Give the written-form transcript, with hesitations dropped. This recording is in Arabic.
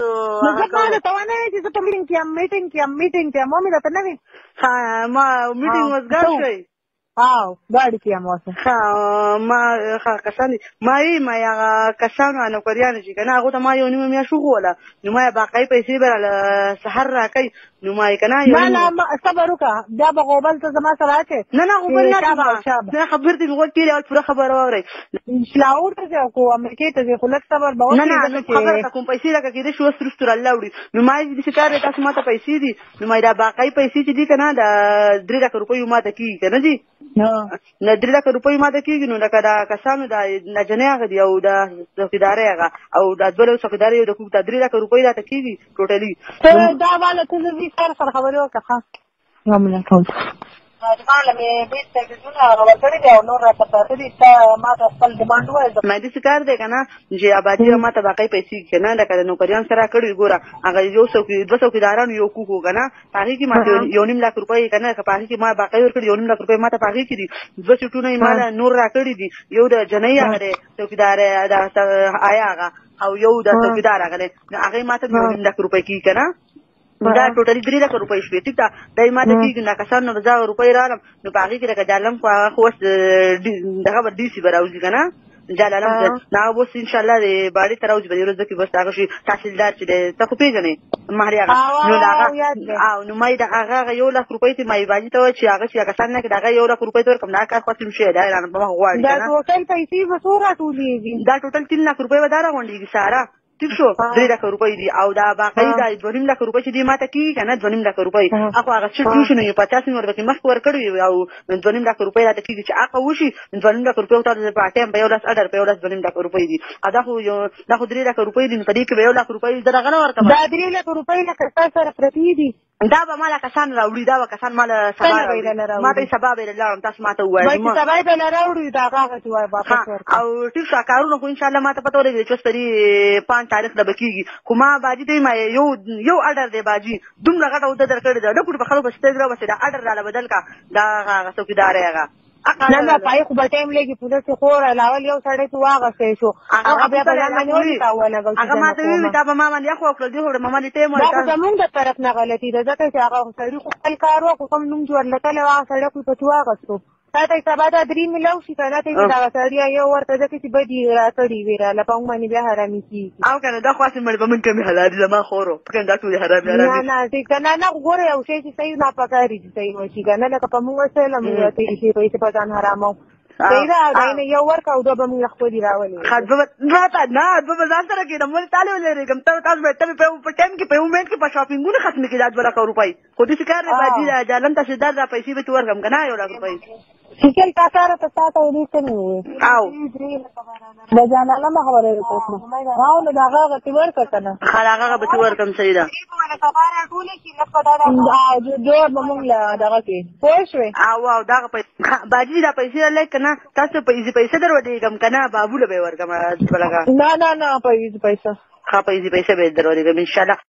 مزاك ميتنج يا ميتنج يا ميتنج يا مامي لطنبي ميتنج وزغاشي بارك يا موسى ما كساني ما هي ما يا كسانو انا كوريان جي كنا اقول ما يوني ما شغولا نما باقي بيسيب على سحر كاي نما كنا لا لا صبرك دا بقبل تزما سراكه انا قبلنا انا خبرت الغول كي له الفرخ خبر وري شلاور تزكو امريكيت زي خلك صبر بقول لك خبرتكم بيسيلك كده شو استرستر اللوري نما دي شكاره تاسما تا بيسيدي نما دا باقي بيسيدي دي كنا دا دريدا كروبيو ما تكي كنا دي ندري لك روبي ما دقيقة نو لكذا كسامي دا نجنيا غدي أو دا سكداري غا أو دا دبلو سكداري أو دا كوب تدري لك روبي دا تكيفي توتالي. دا والله تزوجي صار خبري وكفا. نعم لا كوب. أنا مي بيت تجزونا غواتري ده ونورة تبادري تا ما تفضل دمانه ولا. ما دي سكار ده كنا جي أبادية ما تباقي بيسي كنا لكذا نوكريان سرا كذي غورا. أغلب جو سكداران يوكو هو كنا. باقي كي ما يونيم لا كروباي كنا كباقي كي ما باقي وركدي يونيم لا كروباي ما تباقي كدي. بس يطونا يمالا نورة كذي دي. يودا جنايا غدي سكدارة دا آياغا أو يودا سكدارا غدي. أغلب ما تباقي يونيم لا كروباي كي كنا. دا ټوټلي 3 لک روپۍ شوې ټیک ده دای ما ته کېږي نه کسان 9000 روپۍ راړم نو په هغې کې لکه جالم خو هغه خو اوس دغه به ډي سي به راوځي که نه جالالم نو هغه به اوس انشاءالله د باډۍ ته راوځي به دې ورځو کې بس هغه شي تحصیلدار چې دی ته خو پېژنې مهرې هغه نو د هغه نو ما یې د هغه 1 لک روپۍ ته ما یې باجي ته وایي چې هغه چې دا کسان نه کړي د هغه 1 لک روپۍ ته ورکړم د هغه کار خو ختم شوی دی دا به ما غواړي دا ټوټل پیسې به څو راټولېږي دا ټوټل 3 لک روپۍ به دا راغونډېږي ساره ټیک شو 3 لک روپۍ دي او دا باقي دا 2 لک روپۍ چې دي ماته کېږي که نه 2 لک روپۍ هغه هغه چې ټیوشن یې 50 ور پکې مخکې ورکړي او 2 لک روپۍ راته کېږي چې هغه وشي 2 لک روپۍ ورته په ټایم به یو لاس اډر په یو لاس 2 لک روپۍ دي دا خو 3 لک روپۍ دي نو په دې کې به 1 لک روپۍ درغه نه ورکوم دا 3 لک روپۍ لکه ستا سره پرتې دي دا به ما له کسان راوړي دا به کسان ما له سبا ما ته سبا به لاړم تاسو ما ته ووایي ما سبا به نه راوړي دا هغه چې وایي واپس ورکړه او ټیک شو کارونه خو انشاءالله ما ته پته ولګېږي چې اوس په دې 5 تاریخ د بکیږي خو ما باجي دی ما یو اډر دی باجي دومره غټه اوده درکړې ده ډکوټ په خلکو پسې را بسې دا اډر راله بدل کا دا هغه څوکیدار یې هغه نه نه په هغې خو به ټایم لګي پولیسو خو رالاول یو سړی چې واغستی شو هغه بیا به ځان باندې ولګول هغه ما ته ووي دا به ما باندې یخ وکړل دې خو د مما دې ټایم دا خو زموږ د طرف نه غلطي ده ځکه چې هغه سړي خو خپل کار وکړو کوم نوم جوړ لتلی و هغه سړی خو یې پسې واغستو تا ته یې سبا دا 3 ملو شي که نه ته یې دغه سړی یو ورته ځکه چې بدې راکړي وي راله په موږ باندې بیا حرامي کېږي او که نه دا خو هسې مړ به موږ کمې حلالي زما خورو په کنه دا ټولې حرامي نه ټیک ده نه نه خو ګوره یو شی چې صحیح ناپکاري چې صحیح وشي که نه لکه په موږ وسیله موږ تېرې شي پیسې په ځان حرامو سیدا داینه یو ورک او دوه به موږ خپلې راولې خدمت راته نه دوه به ځان سره کېږم ولې تا لې ولېږم ته تاسو به ته په ټایم کې په مومنټ کې په شاپینګونه ختمې کړي دا 2 لک روپۍ خو داسې کار دی باجي جالم ته سیدا دا پیسې به ته ورکړم که نه 1 لک روپۍ شكل كثارة تساعد وليس نوي. أو. بجانا لما خبري بتوصل. راون دعاغا بتورك كنا. خلاعا بتورك كم سيدا. آه جود بمولا دعاكي. فوشوي. أو دعاء بيس. باجي دا بيسير لك كنا تاسو بيسي بيسير درودي كم كنا بابولا بيورك ما بلغا. نا نا نا بيسي بيسا. خا بيسي بيسا بيدرودي كم إن شاء الله.